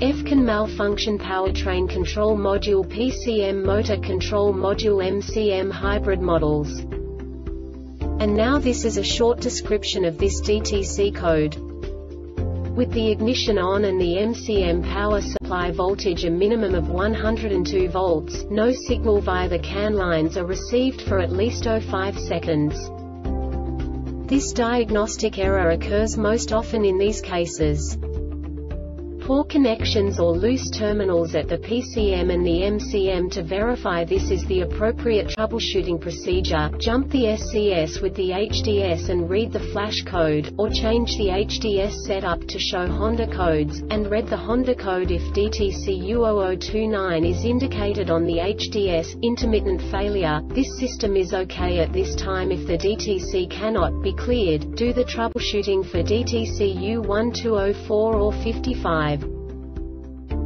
F-CAN malfunction powertrain control module PCM motor control module MCM hybrid models. And now this is a short description of this DTC code. With the ignition on and the MCM power supply voltage a minimum of 102 volts, no signal via the CAN lines are received for at least 05 seconds. This diagnostic error occurs most often in these cases: poor connections or loose terminals at the PCM and the MCM. To verify this is the appropriate troubleshooting procedure, jump the SCS with the HDS and read the flash code, or change the HDS setup to show Honda codes, and read the Honda code if DTC U0029 is indicated on the HDS. Intermittent failure. This system is okay at this time if the DTC cannot be cleared. Do the troubleshooting for DTC U1204 or 55.